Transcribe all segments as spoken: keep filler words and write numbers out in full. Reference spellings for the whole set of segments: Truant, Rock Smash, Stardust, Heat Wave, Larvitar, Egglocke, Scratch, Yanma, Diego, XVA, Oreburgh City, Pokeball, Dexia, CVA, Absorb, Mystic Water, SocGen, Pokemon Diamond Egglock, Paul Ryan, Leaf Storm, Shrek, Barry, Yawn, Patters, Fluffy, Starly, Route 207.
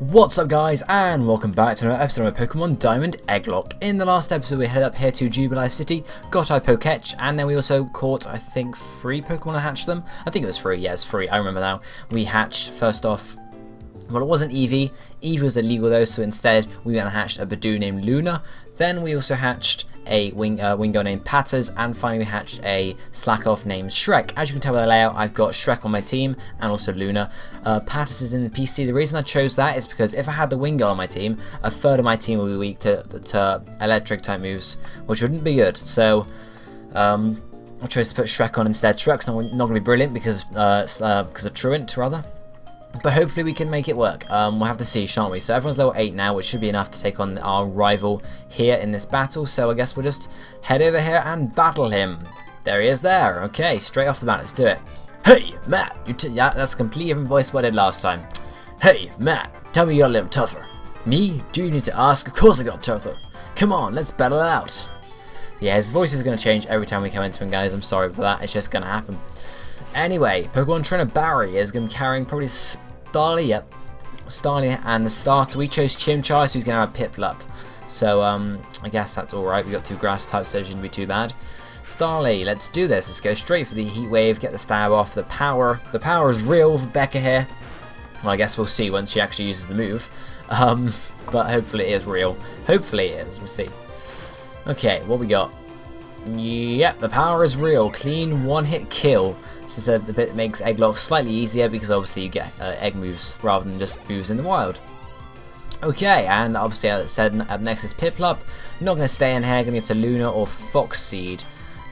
What's up guys, and welcome back to another episode of Pokemon Diamond Egglock. In the last episode we headed up here to Jubilee City, got our Poketch, and then we also caught, I think, three Pokemon and hatched them. I think it was three, yes, three, I remember now. We hatched, first off, well it wasn't Eevee, Eevee was illegal though, so instead we went and hatched a Bidoof named Luna. Then we also hatched a wing, uh, Wingo named Patters, and finally we hatched a Slackoff named Shrek. As you can tell by the layout, I've got Shrek on my team, and also Luna. Uh, Patters is in the P C. The reason I chose that is because if I had the Wingo on my team, a third of my team would be weak to, to electric type moves, which wouldn't be good. So, um, I chose to put Shrek on instead. Shrek's not, not going to be brilliant because uh, uh, because of Truant, rather. But hopefully we can make it work. Um, we'll have to see, shan't we? So everyone's level eight now, which should be enough to take on our rival here in this battle. So I guess we'll just head over here and battle him. There he is there. Okay, straight off the bat, let's do it. Hey, Matt! You t yeah, that's a completely different voice what I did last time. Hey, Matt, tell me you got a little tougher. Me? Do you need to ask? Of course I got tougher. Come on, let's battle it out. Yeah, his voice is going to change every time we come into him, guys. I'm sorry for that. It's just going to happen. Anyway, Pokemon Trainer Barry is going to be carrying probably Starly, yep, Starly and the starter. We chose Chimchar, so he's going to have Piplup. So, um, I guess that's alright. We've got two grass types, so it shouldn't be too bad. Starly, let's do this. Let's go straight for the Heat Wave, get the stab off, the power. The power is real for Becca here. Well, I guess we'll see once she actually uses the move. Um, but hopefully it is real. Hopefully it is, we'll see. Okay, what we got? Yep, the power is real. Clean one-hit kill. This is a, the bit that makes Egglock slightly easier because obviously you get uh, egg moves rather than just moves in the wild. Okay, and obviously as I said, up next is Piplup. I'm not going to stay in here. I'm going to get to Luna or Fox Seed.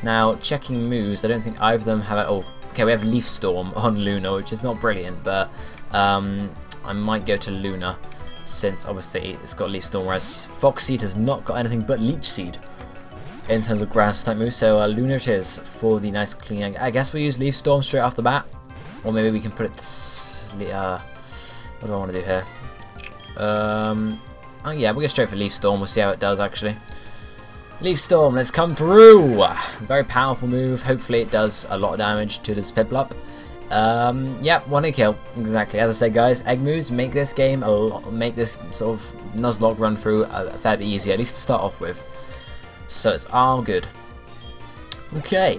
Now, checking moves, I don't think either of them have... Oh, okay, we have Leaf Storm on Luna, which is not brilliant, but um, I might go to Luna since obviously it's got Leaf Storm, whereas Fox Seed has not got anything but Leech Seed in terms of grass type moves, so uh, Luna it is for the nice clean. I guess we use Leaf Storm straight off the bat, or maybe we can put it to, uh, what do I want to do here? Um, oh yeah, we'll go straight for Leaf Storm, we'll see how it does actually. Leaf Storm, let's come through! Very powerful move, hopefully it does a lot of damage to this Piplup. Um, yeah, one hit kill, exactly. As I said guys, egg moves make this game a lot, make this sort of Nuzlocke run through a fair bit easier, at least to start off with. So it's all good. Okay.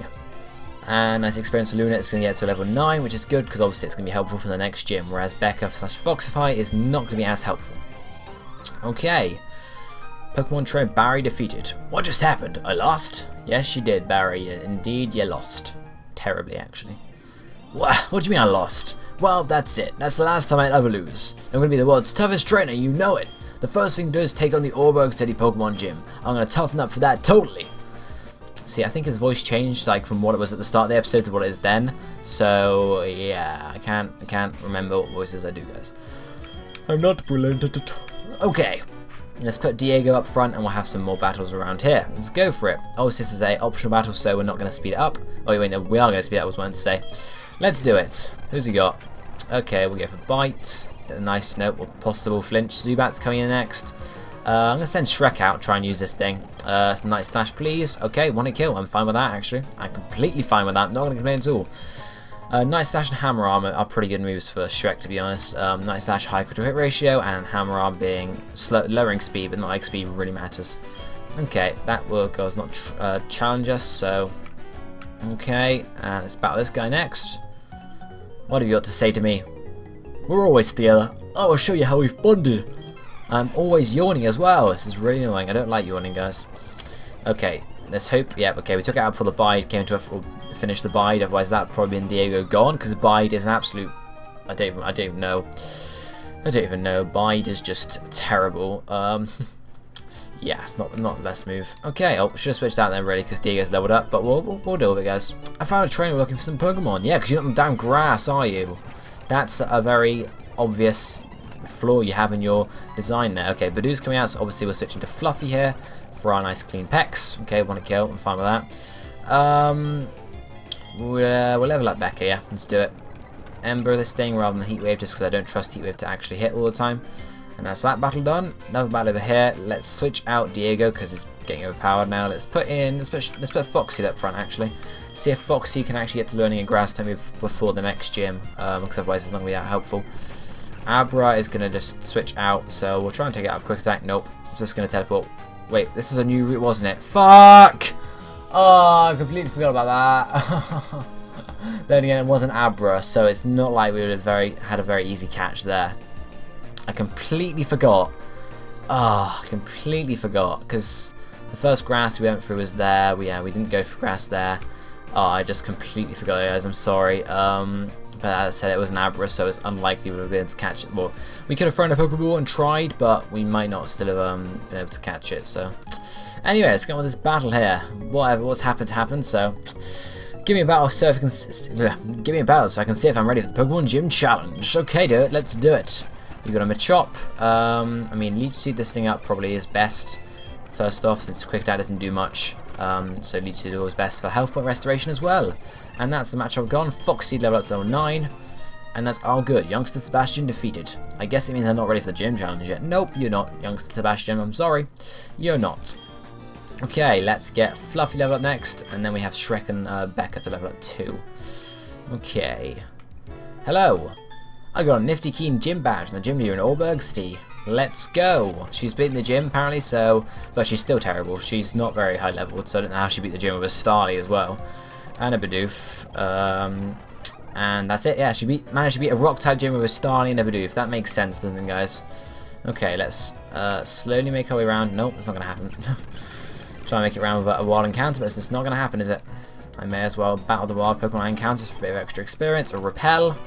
And nice experience for Luna. It's going to get to level nine, which is good because obviously it's going to be helpful for the next gym. Whereas Becca slash Foxify is not going to be as helpful. Okay. Pokemon Trainer Barry defeated. What just happened? I lost? Yes, you did, Barry. Indeed, you lost. Terribly, actually. What? What do you mean I lost? Well, that's it. That's the last time I'd ever lose. I'm going to be the world's toughest trainer. You know it. The first thing to do is take on the Oreburgh City Pokemon Gym. I'm going to toughen up for that totally. See, I think his voice changed like from what it was at the start of the episode to what it is then. So, yeah, I can't I can't remember what voices I do, guys. I'm not brilliant at it. Okay, let's put Diego up front and we'll have some more battles around here. Let's go for it. Obviously, this is an optional battle, so we're not going to speed it up. Oh, wait, no, we are going to speed it up, I was meant to say. Let's do it. Who's he got? Okay, we'll go for Bite. Get a nice note, or possible flinch. Zubat's coming in next. Uh, I'm going to send Shrek out, try and use this thing. Uh, Night Slash, please. Okay, one hit kill. I'm fine with that, actually. I'm completely fine with that. I'm not going to complain at all. Uh, Night Slash and Hammer Arm are pretty good moves for Shrek, to be honest. Um, Night Slash, high critical hit ratio, and Hammer Arm being slow, lowering speed, but not like speed really matters. Okay, that will does not tr uh, challenge us, so... Okay, and let's battle this guy next. What have you got to say to me? We're always together. I will show you how we've bonded. I'm always yawning as well. This is really annoying. I don't like yawning, guys. Okay, let's hope. Yeah, okay, we took it out before the Bide came to a, finish the Bide. Otherwise, that probably been Diego gone because Bide is an absolute. I don't. Even, I don't even know. I don't even know. Bide is just terrible. Um, yeah, it's not not the best move. Okay, oh, should have switched out then really because Diego's leveled up. But we'll, we'll we'll deal with it, guys. I found a trainer looking for some Pokemon. Yeah, because you're not in damn grass, are you? That's a very obvious flaw you have in your design there. Okay, Bidoof's coming out, so obviously we're switching to Fluffy here for our nice clean pecs. Okay, one to kill, I'm fine with that. Um, we'll, uh, we'll level up Becca, yeah, let's do it. Ember this thing rather than Heat Wave, just because I don't trust Heat Wave to actually hit all the time. And that's that battle done. Another battle over here. Let's switch out Diego because it's getting overpowered now. Let's put in, let's put, let's put Foxy up front actually. See if Foxy can actually get to learning a grass type move before the next gym, um, because otherwise it's not going to be that helpful. Abra is going to just switch out, so we'll try and take it out of quick attack. Nope, it's just going to teleport. Wait, this is a new route, wasn't it? Fuck! Oh, I completely forgot about that. Then again, it was an Abra, so it's not like we would have very had a very easy catch there. I completely forgot. Ah, oh, completely forgot, because the first grass we went through was there. We, yeah, we didn't go for grass there. Oh, I just completely forgot, guys. I'm sorry. Um, but as I said, it was an Abra, so it's unlikely we would have been able to catch it. Well, we could have thrown a Pokeball and tried, but we might not still have um, been able to catch it. So, anyway, let's get on with this battle here. Whatever, what's happened happened. So, give me a battle, so I can give me a battle, so I can see if I'm ready for the Pokemon Gym Challenge. Okay, do it. Let's do it. You got a Machop. Um, I mean, Leech Seed this thing up probably is best. First off, since Quick Attack doesn't do much, um, so Leech Seed is always best for health point restoration as well. And that's the matchup gone. Foxy level up to level nine, and that's all good. Youngster Sebastian defeated. I guess it means I'm not ready for the gym challenge yet. Nope, you're not, Youngster Sebastian. I'm sorry, you're not. Okay, let's get Fluffy level up next, and then we have Shrek and uh, Becca to level up too. Okay, hello. I got a nifty keen gym badge from the gym leader in Oreburgh City. Let's go! She's beaten the gym apparently, so, but she's still terrible. She's not very high leveled, so I don't know how she beat the gym with a Starly as well, and a Bidoof. Um, and that's it. Yeah, she beat managed to beat a Rock type gym with a Starly and a Bidoof. That makes sense, doesn't it, guys? Okay, let's uh, slowly make our way around. Nope, it's not gonna happen. Try and make it round with a wild encounter, but it's not gonna happen, is it? I may as well battle the wild Pokemon I encounter for a bit of extra experience. Or repel.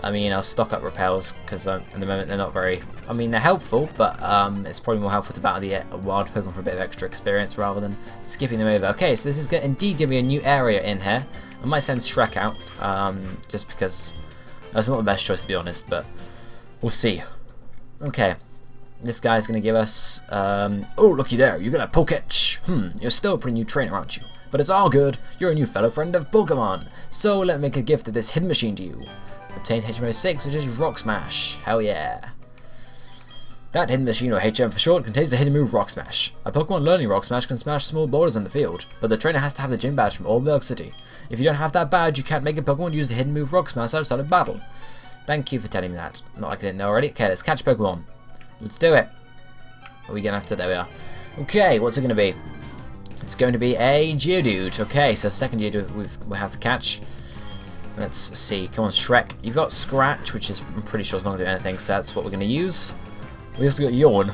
I mean, I'll stock up repels, because um, at the moment they're not very... I mean, they're helpful, but um, it's probably more helpful to battle the uh, wild Pokemon for a bit of extra experience rather than skipping them over. Okay, so this is gonna, indeed going to be a new area in here. I might send Shrek out, um, just because that's not the best choice, to be honest, but we'll see. Okay, this guy's going to give us... Um, oh, looky there, you're going to poke it. Hmm, you're still a pretty new trainer, aren't you? But it's all good, you're a new fellow friend of Pokemon. So let me make a gift of this hidden machine to you. Obtained H M O six, which is Rock Smash. Hell yeah. That hidden machine, or H M for short, contains the hidden move Rock Smash. A Pokemon learning Rock Smash can smash small boulders on the field, but the trainer has to have the gym badge from Oreburgh City. If you don't have that badge, you can't make a Pokemon use the hidden move Rock Smash outside of battle. Thank you for telling me that. Not like I didn't know already. Okay, let's catch Pokemon. Let's do it. Are we gonna have to? There we are. Okay, what's it gonna be? It's going to be a Geodude. Okay, so second Geodude we've, we have to catch. Let's see. Come on, Shrek. You've got Scratch, which is, I'm pretty sure it's not going to do anything, so that's what we're going to use. We also got Yawn.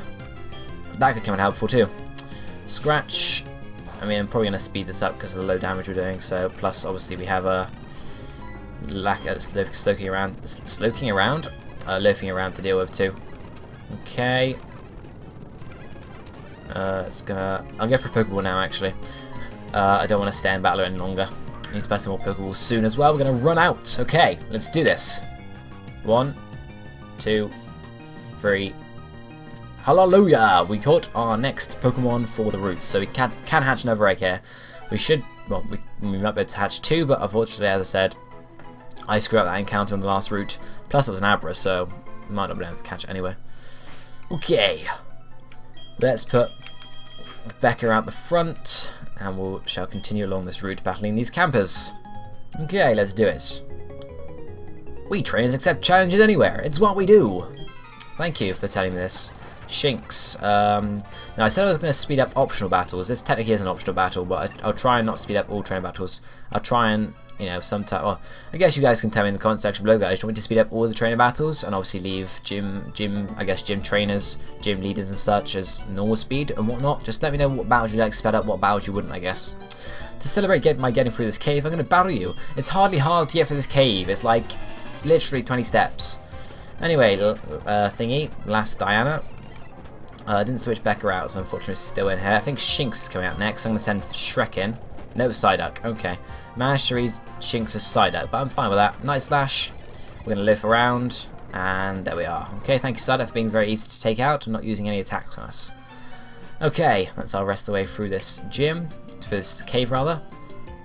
That could come in helpful too. Scratch. I mean, I'm probably going to speed this up because of the low damage we're doing, so plus, obviously, we have a lack of sloking around. Sloking around? Uh, loafing around to deal with too. Okay. Uh, it's going to... I'll go for a Pokeball now, actually. Uh, I don't want to stay in battle any longer. Need to buy some more Pokeballs soon as well. We're going to run out. Okay, let's do this. One, two, three. Hallelujah! We caught our next Pokemon for the route, so we can can hatch another egg here. We should, well, we, we might be able to hatch two, but unfortunately, as I said, I screwed up that encounter on the last route. Plus, it was an Abra, so we might not be able to catch it anyway. Okay, let's put Becca out the front, and we shall continue along this route battling these campers. Okay, let's do it. We trainers accept challenges anywhere. It's what we do. Thank you for telling me this. Shinx. Um, now, I said I was going to speed up optional battles. This technically is an optional battle, but I, I'll try and not speed up all trainer battles. I'll try and, you know, sometime... Well, I guess you guys can tell me in the comment section below, guys. Do you want me to speed up all the trainer battles and obviously leave gym, gym, I guess, gym trainers, gym leaders and such as normal speed and whatnot? Just let me know what battles you'd like to speed up, what battles you wouldn't, I guess. To celebrate get, my getting through this cave, I'm going to battle you. It's hardly hard to get through this cave. It's like literally twenty steps. Anyway, uh, thingy, last Diana. I uh, didn't switch Becca out, so unfortunately it's still in here. I think Shinx is coming out next. I'm going to send Shrek in. No Psyduck, okay. Managed to read Shinx's Psyduck, but I'm fine with that. Night Slash, we're going to live around, and there we are. Okay, thank you Psyduck for being very easy to take out and not using any attacks on us. Okay, let's all rest the way through this gym, through this cave rather.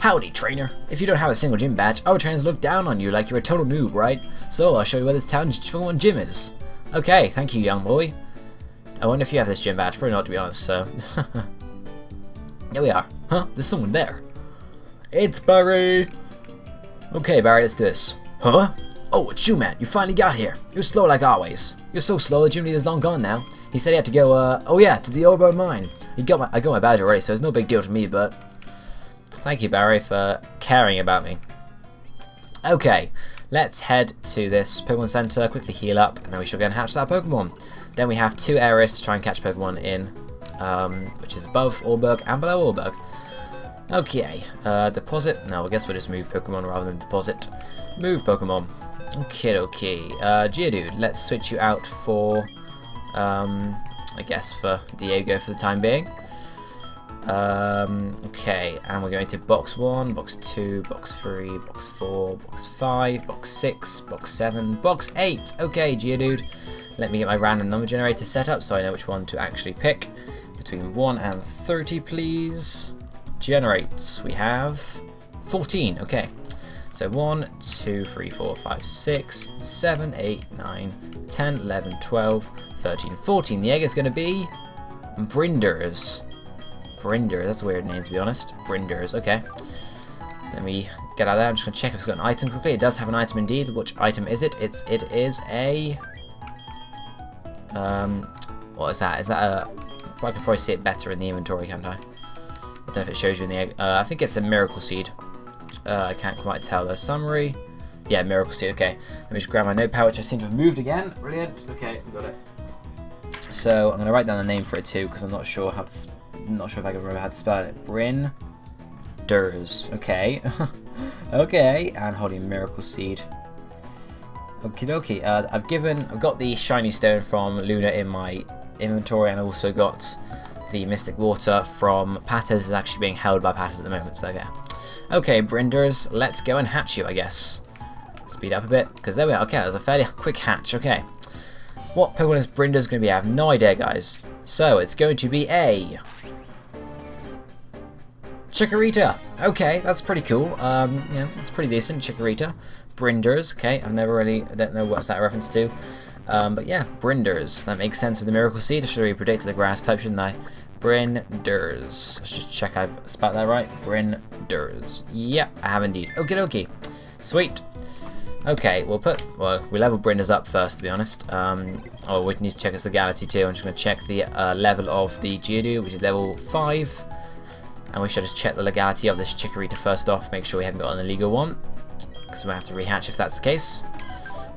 Howdy trainer, if you don't have a single gym badge, our trainers look down on you like you're a total noob, right? So I'll show you where this town's Pokemon gym is. Okay, thank you young boy. I wonder if you have this gym badge, probably not to be honest, so... There we are. Huh? There's someone there. It's Barry! Okay, Barry, let's do this. Huh? Oh, it's you, Matt. You finally got here. You're slow like always. You're so slow that Jiminy is long gone now. He said he had to go, uh, oh yeah, to the Oreburgh Mine. He got my, I got my badge already, so it's no big deal to me, but... Thank you, Barry, for caring about me. Okay, let's head to this Pokemon Center, quickly heal up, and then we shall go and hatch that Pokemon. Then we have two areas to try and catch Pokemon in, um, which is above Oreburgh and below Oreburgh. Okay, uh, deposit. No, I guess we'll just move Pokemon rather than deposit. Move Pokemon. Okay, okay. Uh, Geodude, let's switch you out for, um, I guess for Diego for the time being. Um, okay, and we're going to box one, box two, box three, box four, box five, box six, box seven, box eight. Okay, Geodude, let me get my random number generator set up so I know which one to actually pick. Between one and thirty, please. Generates. We have fourteen. Okay, so one, two, three, four, five, six, seven, eight, nine, ten, eleven, twelve, thirteen, fourteen. The egg is going to be Brinders. Brinders, that's a weird name to be honest. Brinders, okay. Let me get out of there. I'm just going to check if it's got an item quickly. It does have an item indeed. Which item is it? It's, it is a... Um, what is that? Is that a... I can probably see it better in the inventory, can't I? I don't know if it shows you in the egg. Uh, I think it's a miracle seed. Uh, I can't quite tell the summary. Yeah, miracle seed, okay. Let me just grab my notepad, which I seem to have moved again. Brilliant. Okay, got it. So I'm going to write down the name for it too, because I'm not sure how to... I'm not sure if I can remember how to spell it. Brinders. Okay. Okay. And holding miracle seed. Okie dokie. Uh, I've given... I've got the shiny stone from Luna in my inventory, and also got the mystic water from Patters. Is actually being held by Patters at the moment, so yeah. Okay, Brinders. Let's go and hatch you, I guess. Speed up a bit, because there we are. Okay, that was a fairly quick hatch. Okay. What Pokemon is Brinders going to be? I have no idea, guys. So, it's going to be a... Chikorita! Okay, that's pretty cool. Um, yeah, it's pretty decent. Chikorita. Brinders. Okay, I've never really... I don't know what's that reference to. Um, but yeah, Brinders. That makes sense with the Miracle Seed. I should have predicted the grass type, shouldn't I? Brinders. Let's just check I've spelled that right. Brinders. Yeah, I have indeed. Okie dokie. Sweet. Okay, we'll put... Well, we level Brinders up first, to be honest. Um, oh, we need to check its legality too. I'm just going to check the uh, level of the Geodude, which is level five. And we should just check the legality of this Chikorita first off, make sure we haven't got an illegal one. Because we'll have to rehatch if that's the case.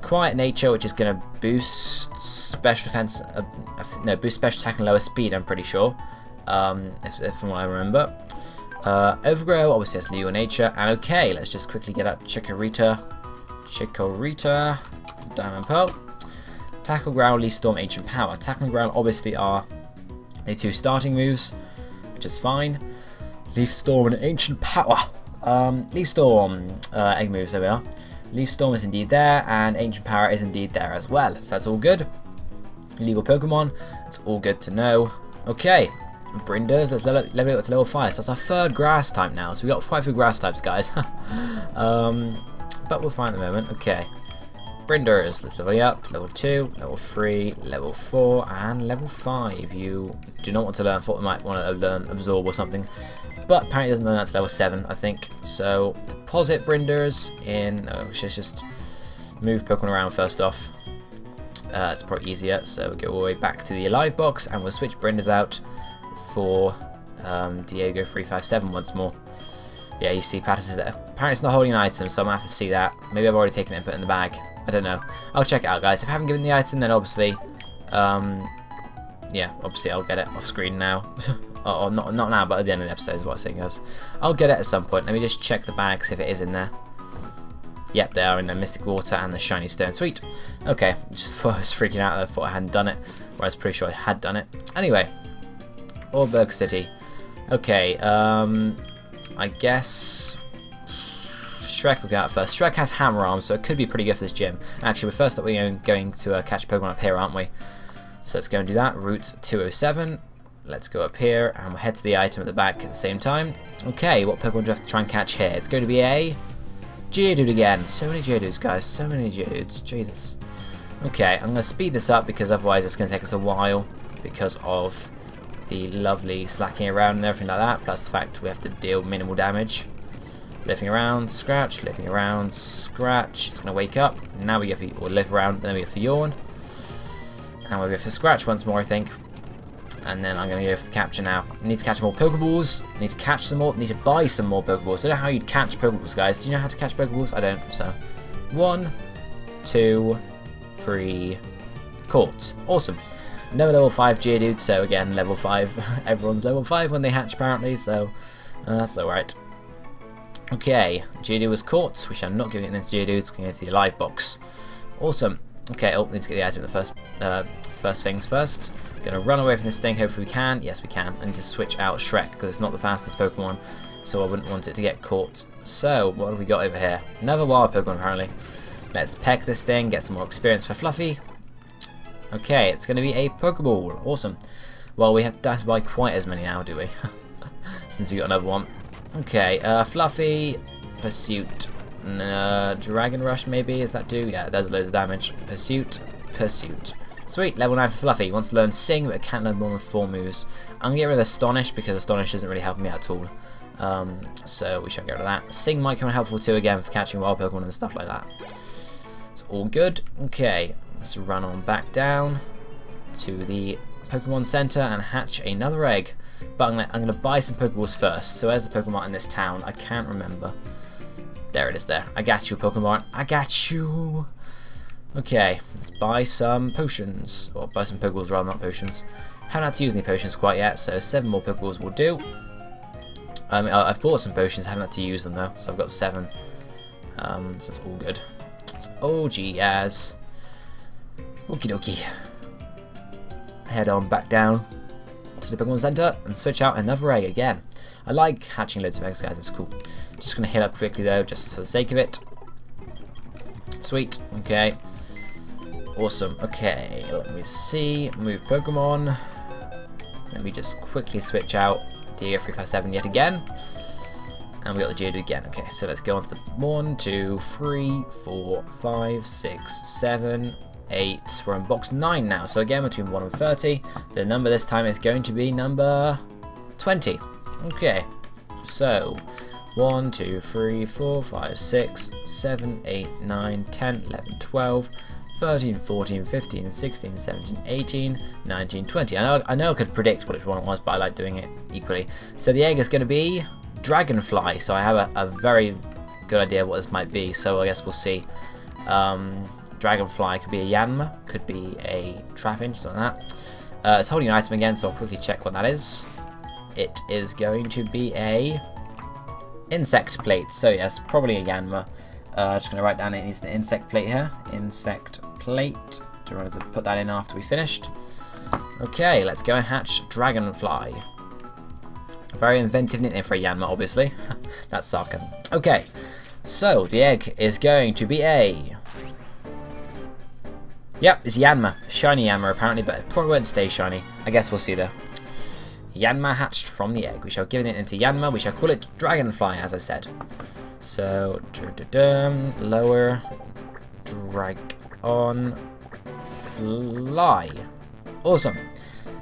Quiet Nature, which is going to boost special defense, uh, no, boost special attack and lower speed, I'm pretty sure. Um, if, if from what I remember. Uh, Overgrow, obviously that's legal nature. And okay, let's just quickly get up Chikorita. Chikorita. Diamond Pearl. Tackle, Growl, Leaf Storm, Ancient Power. Tackle and Growl obviously are the two starting moves, which is fine. Leaf Storm and Ancient Power. Um, Leaf Storm, uh, egg moves, there we are. Leaf Storm is indeed there, and Ancient Power is indeed there as well. So that's all good. Legal Pokemon, it's all good to know. Okay, Brinders, let's level, level it up to level five. So that's our third grass type now. So we've got quite a few grass types, guys. um, but we'll find at the moment. Okay, Brinders, let's level you up. Level two, level three, level four, and level five. You do not want to learn, thought you might want to learn Absorb or something. But apparently doesn't learn that to level seven, I think. So deposit Brinders in. Oh, we should just move Pokemon around first off. Uh, it's probably easier. So we'll go all the way back to the alive box, and we'll switch Brinders out for um, Diego three five seven once more. Yeah, you see, Patters is apparently it's not holding an item, so I'm gonna have to see that. Maybe I've already taken it and put it in the bag. I don't know. I'll check it out, guys. If I haven't given the item, then obviously, um, yeah, obviously I'll get it off screen now. Oh, not, not now, but at the end of the episode is what I'm saying, guys. I'll get it at some point. Let me just check the bags if it is in there. Yep, they are in the Mystic Water and the Shiny Stone. Sweet. Okay, just thought I was freaking out. I thought I hadn't done it. Well, I was pretty sure I had done it. Anyway, Oreburgh City. Okay, um, I guess Shrek will go out first. Shrek has hammer arms, so it could be pretty good for this gym. Actually, we're first up, we're going to uh, catch Pokemon up here, aren't we? So let's go and do that. Route two oh seven. Let's go up here, and we'll head to the item at the back at the same time. Okay, what Pokemon do we have to try and catch here? It's going to be a... Geodude again. So many Geodudes, guys. So many Geodudes. Jesus. Okay, I'm going to speed this up, because otherwise it's going to take us a while, because of the lovely slacking around and everything like that, plus the fact we have to deal minimal damage. Living around, scratch, living around, scratch. It's going to wake up. Now we go for or live around, then we go for yawn. And we'll go for scratch once more, I think. And then I'm going to go for the capture now. Need to catch more Pokeballs. Need to catch some more. Need to buy some more Pokeballs. I don't know how you'd catch Pokeballs, guys. Do you know how to catch Pokeballs? I don't, so. One, two, three, caught. Awesome. Another level five Geodude, so again, level five. Everyone's level five when they hatch, apparently, so uh, that's alright. Okay, Geodude was caught. We shall not give it into Geodude. It's going to go to the live box. Awesome. Okay, oh, need to get the item the first. Uh, first things first. Gonna run away from this thing. Hopefully we can. Yes, we can. I need to switch out Shrek because it's not the fastest Pokemon, so I wouldn't want it to get caught. So, what have we got over here? Another wild Pokemon, apparently. Let's peck this thing. Get some more experience for Fluffy. Okay, it's gonna be a Pokeball. Awesome. Well, we have to buy quite as many now, do we? Since we got another one. Okay, uh, Fluffy, Pursuit, uh, Dragon Rush maybe, is that do? Yeah, there's loads of damage. Pursuit, Pursuit. Sweet, level nine for Fluffy. Wants to learn Sing, but can't learn more than four moves. I'm going to get rid of Astonish, because Astonish isn't really helping me out at all. Um, so we shall get rid of that. Sing might come in helpful too, again, for catching wild Pokemon and stuff like that. It's all good. Okay, let's run on back down to the Pokemon Center and hatch another egg. But I'm gonna, I'm gonna buy some Pokeballs first. So where's the Pokemon in this town? I can't remember. There it is there. I got you, Pokemon. I got you. Okay, let's buy some potions. Or buy some Pokeballs rather, not potions. Haven't had to use any potions quite yet, so seven more Pokeballs will do. Um, I, I've bought some potions, I haven't had to use them though, so I've got seven. Um, so it's all good. It's O G as. Okie dokie. Head on back down to the Pokemon Center and switch out another egg again. I like hatching loads of eggs, guys, it's cool. Just gonna heal up quickly though, just for the sake of it. Sweet, okay. Awesome, okay, let me see, move Pokemon. Let me just quickly switch out Diego three five seven yet again. And we got the Geodude again, okay, so let's go on to the one, two, three, four, five, six, seven, eight. We're on box nine now, so again between one and thirty. The number this time is going to be number twenty. Okay, so one, two, three, four, five, six, seven, eight, nine, ten, eleven, twelve, thirteen, fourteen, fifteen, sixteen, seventeen, eighteen, nineteen, twenty. I know, I know I could predict which one it was, but I like doing it equally. So the egg is going to be Dragonfly, so I have a, a very good idea what this might be, so I guess we'll see. Um... Dragonfly could be a Yanma, could be a Trapinch, something like that. Uh, it's holding an item again, so I'll quickly check what that is. It is going to be a insect plate, so yes, probably a Yanma. Uh, just going to write down it needs an insect plate here. Insect plate. Do you want to put that in after we finished? Okay, let's go and hatch Dragonfly. A very inventive nickname for a Yanma, obviously. That's sarcasm. Okay, so the egg is going to be a. Yep, it's Yanma. Shiny Yanma, apparently, but it probably won't stay shiny. I guess we'll see, though. Yanma hatched from the egg. We shall give it into Yanma. We shall call it Dragonfly, as I said. So, dum, lower, drag on, fly. Awesome.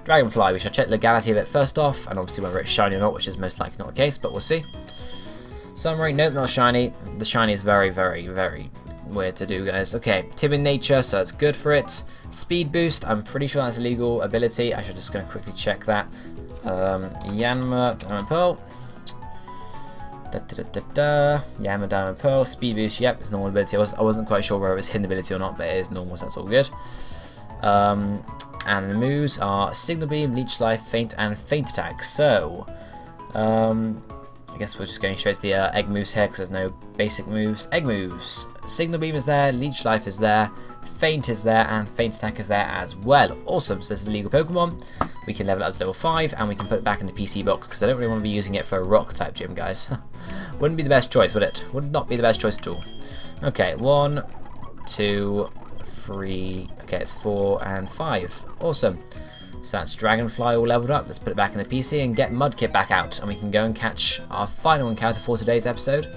Dragonfly. We shall check the legality of it first off, and obviously whether it's shiny or not, which is most likely not the case, but we'll see. Summary, nope, not shiny. The shiny is very, very, very... weird to do, guys. Okay, timid nature, so that's good for it. Speed boost, I'm pretty sure that's a legal ability. I should just gonna quickly check that. Um, Yanma, Diamond Pearl. Da, da, da, da, da. Yanma, Diamond Pearl, speed boost, yep, it's normal ability. I, was, I wasn't quite sure whether it was hidden ability or not, but it is normal, so that's all good. Um, and the moves are Signal Beam, Leech Life, Feint, and Feint Attack. So, um, I guess we're just going straight to the uh, egg moves here because there's no basic moves. Egg moves. Signal Beam is there, Leech Life is there, Feint is there, and Feint Attack is there as well. Awesome, so this is a legal Pokemon. We can level it up to level five, and we can put it back in the P C box, because I don't really want to be using it for a Rock-type gym, guys. Wouldn't be the best choice, would it? Would not be the best choice at all. Okay, one, two, three, okay, it's four, and five. Awesome. So that's Dragonfly all leveled up. Let's put it back in the P C and get Mudkip back out, and we can go and catch our final encounter for today's episode.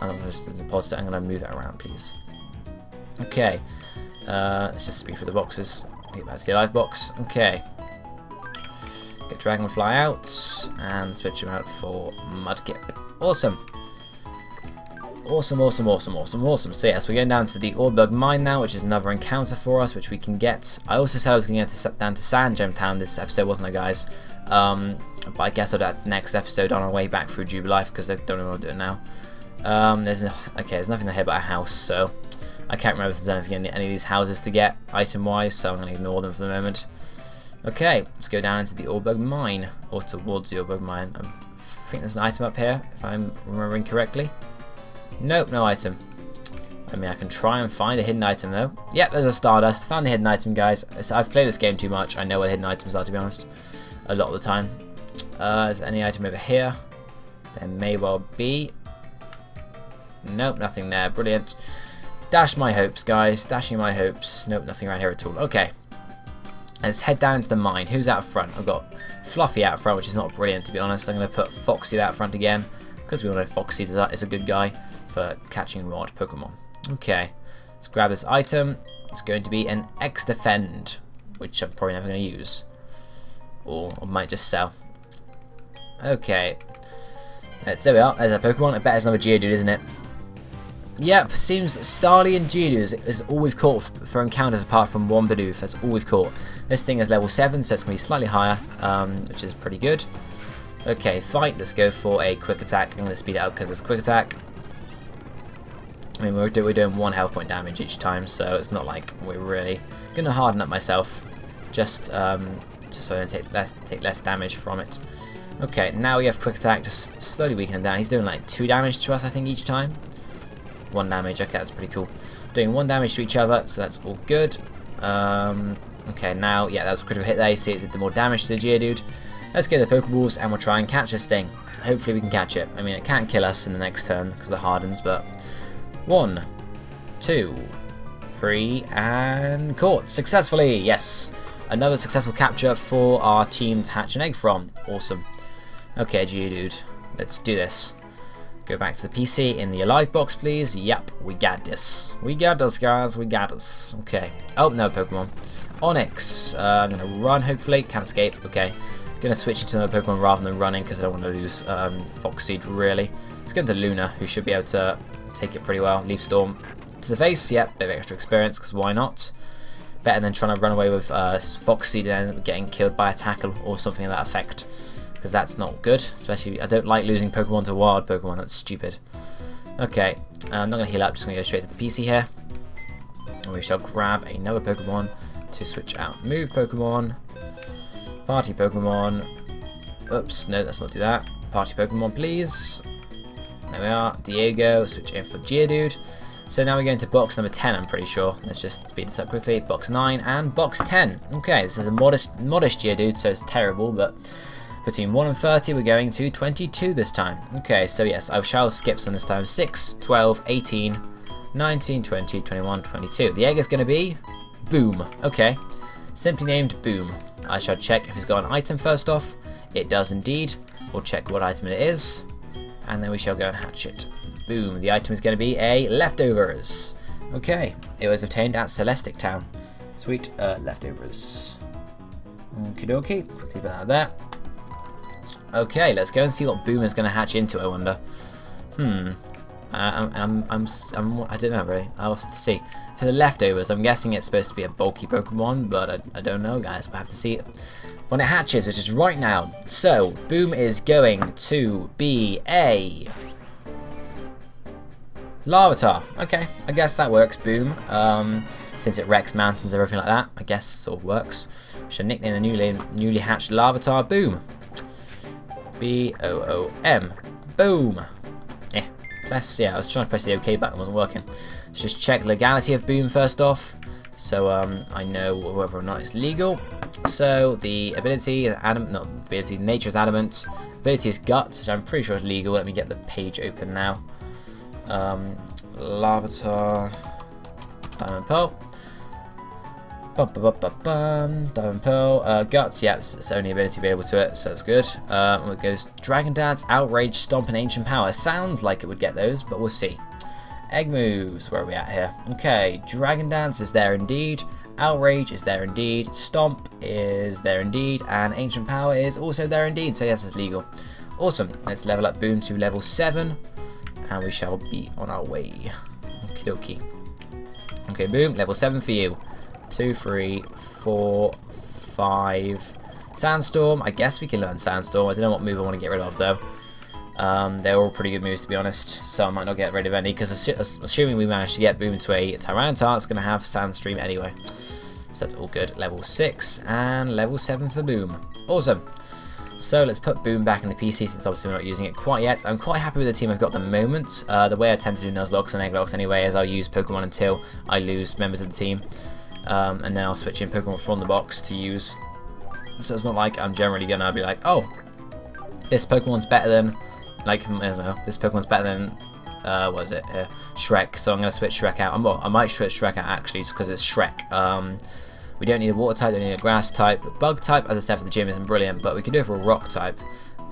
And I'm just going to deposit it. I'm going to move it around, please. Okay. Uh, let's just speed through the boxes. I think that's the live box. Okay. Get Dragonfly out and switch him out for Mudkip. Awesome. Awesome, awesome, awesome, awesome, awesome. So yes, we're going down to the Oreburgh Mine now, which is another encounter for us, which we can get. I also said I was going to step down to Sand Gem Town this episode, wasn't I, guys? Um, but I guess I'll do that next episode on our way back through Jubilife Life, because I don't know what to do it now. Um, there's no, okay, there's nothing here but a house, so I can't remember if there's anything in any of these houses to get item-wise, so I'm going to ignore them for the moment. Okay, let's go down into the Oreburgh Mine, or towards the Oreburgh Mine. I think there's an item up here, if I'm remembering correctly. Nope, no item. I mean, I can try and find a hidden item, though. Yep, there's a Stardust. Found the hidden item, guys. I've played this game too much. I know where the hidden items are, to be honest, a lot of the time. Uh, is there any item over here? There may well be. Nope, nothing there. Brilliant. Dash my hopes, guys. Dashing my hopes. Nope, nothing around here at all. Okay. Let's head down to the mine. Who's out front? I've got Fluffy out front, which is not brilliant, to be honest. I'm going to put Foxy out front again, because we all know Foxy is a good guy for catching wild Pokemon. Okay. Let's grab this item. It's going to be an X-Defend, which I'm probably never going to use. Or, or might just sell. Okay. Let's, there we are. There's a Pokemon. I bet it's another Geodude, isn't it? Yep, seems Starly and Geodude is all we've caught for encounters apart from one Bidoof. That's all we've caught. This thing is level seven, so it's going to be slightly higher, um, which is pretty good. Okay, fight. Let's go for a quick attack. I'm going to speed it up because it's quick attack. I mean, we're doing one health point damage each time, so it's not like we're really going to harden up myself. Just, um, just so I don't take less, take less damage from it. Okay, now we have quick attack. Just slowly weakening down. He's doing like two damage to us, I think, each time. One damage. Okay, that's pretty cool. Doing one damage to each other, so that's all good. Um, okay, now, yeah, that was a critical hit there. You see it did the more damage to the Geodude. Let's get the Pokeballs and we'll try and catch this thing. Hopefully we can catch it. I mean, it can't kill us in the next turn because of the hardens, but... One, two, three, and caught. Successfully, yes. Another successful capture for our team to hatch an egg from. Awesome. Okay, Geodude, let's do this. Go back to the P C in the alive box, please. Yep, we got this. We got this, guys. We got this. Okay. Oh, no Pokemon. Onix. Uh, I'm going to run, hopefully. Can't escape. Okay. Gonna switch into another Pokemon rather than running because I don't want to lose um, Fox Seed really. Let's go to Luna, who should be able to take it pretty well. Leaf Storm to the face, yep, bit of extra experience because why not? Better than trying to run away with uh, Fox Seed and then getting killed by a Tackle or something of that effect, because that's not good. Especially, I don't like losing Pokemon to wild Pokemon. That's stupid. Okay, uh, I'm not gonna heal up. Just gonna go straight to the P C here, and we shall grab another Pokemon to switch out. Move Pokemon. Party Pokemon. Oops, no, let's not do that. Party Pokemon, please. There we are. Diego, switch in for Geodude. So now we're going to box number ten, I'm pretty sure. Let's just speed this up quickly. Box nine and box ten. Okay, this is a modest modest Geodude, so it's terrible, but between one and thirty, we're going to twenty-two this time. Okay, so yes, I shall skip some this time. six, twelve, eighteen, nineteen, twenty, twenty-one, twenty-two. The egg is going to be Boom. Okay. Simply named Boom. I shall check if it's got an item first off. It does indeed. We'll check what item it is, and then we shall go and hatch it. Boom. The item is going to be a leftovers. Okay. It was obtained at Celestic Town. Sweet uh, leftovers. Okie dokie. Quickly put that out there. Okay. Let's go and see what Boom is going to hatch into. I wonder. Hmm. Uh, I'm, I'm, I'm, I'm, I don't know really. I'll have to see. For the leftovers, I'm guessing it's supposed to be a bulky Pokemon, but I, I don't know, guys. We'll have to see it when it hatches, which is right now. So, Boom is going to be a Larvitar. Okay, I guess that works, Boom. Um, since it wrecks mountains and everything like that, I guess it sort of works. Should nickname the newly, newly hatched Larvitar Boom. B O O M. Boom. Plus, yeah, I was trying to press the OK button, it wasn't working. Let's just check legality of Boom first off, so um, I know whether or not it's legal. So the ability is adamant, not ability, nature is adamant. Ability is gut, so I'm pretty sure it's legal. Let me get the page open now. Um, Larvitar, Diamond Pearl. Bum, bum, bum, bum, bum. Diamond Pearl. Uh, guts, yeah, it's, it's the only ability available to it, so that's good. Um, it goes Dragon Dance, Outrage, Stomp, and Ancient Power. Sounds like it would get those, but we'll see. Egg moves, where are we at here? Okay, Dragon Dance is there indeed. Outrage is there indeed. Stomp is there indeed. And Ancient Power is also there indeed, so yes, it's legal. Awesome. Let's level up Boom to level seven. and we shall be on our way. Okie dokie. Okay, boom, level seven for you. Two, three, four, five. Sandstorm, I guess we can learn Sandstorm. I don't know what move I want to get rid of though. Um, they're all pretty good moves to be honest, so I might not get rid of any, because assu assuming we manage to get boom to a Tyranitar, it's going to have Sandstream anyway. So that's all good. Level six and level seven for boom. Awesome. So let's put boom back in the P C since obviously we're not using it quite yet. I'm quite happy with the team I've got at the moment. Uh, the way I tend to do Nuzlocke and Egglocks anyway is I'll use Pokemon until I lose members of the team. Um, and then I'll switch in Pokemon from the box to use. So it's not like I'm generally going to be like, oh, this Pokemon's better than... Like, I don't know, this Pokemon's better than, uh, what is it, uh, Shrek, so I'm going to switch Shrek out. I'm not, I might switch Shrek out actually, just because it's Shrek. Um, we don't need a water type, don't need a grass type. Bug type, as I said, for the gym isn't brilliant, but we can do it for a rock type,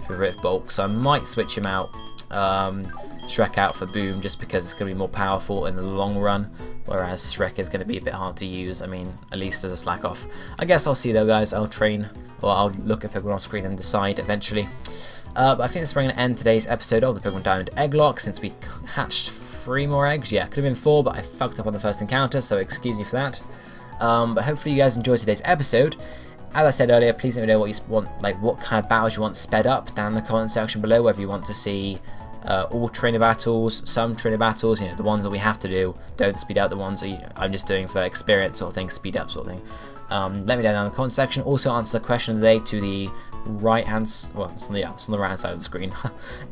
for Rift Bulk, so I might switch him out, um, Shrek out for Boom, just because it's going to be more powerful in the long run, whereas Shrek is going to be a bit hard to use. I mean, at least there's a slack off. I guess I'll see though, guys. I'll train, or I'll look at Pokemon on screen and decide eventually. Uh, but I think that's going to end today's episode of the Pokemon Diamond Egglock, since we hatched three more eggs. Yeah, could have been four, but I fucked up on the first encounter, so excuse me for that. Um, but hopefully you guys enjoyed today's episode. As I said earlier, please let me know what you want, like what kind of battles you want sped up down in the comment section below. Whether you want to see uh, all trainer battles, some trainer battles, you know, the ones that we have to do. Don't speed up the ones that you, I'm just doing for experience sort of thing, speed up sort of thing. Um, let me know down in the comment section. Also answer the question of the day to the right hand, well, it's on the, yeah, it's on the right hand side of the screen.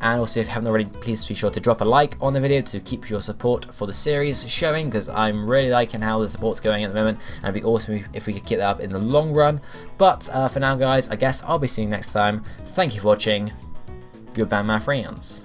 And also, if you haven't already, please be sure to drop a like on the video to keep your support for the series showing, because I'm really liking how the support's going at the moment, and it'd be awesome if we could keep that up in the long run. But uh, for now, guys, I guess I'll be seeing you next time. Thank you for watching. Goodbye, my friends.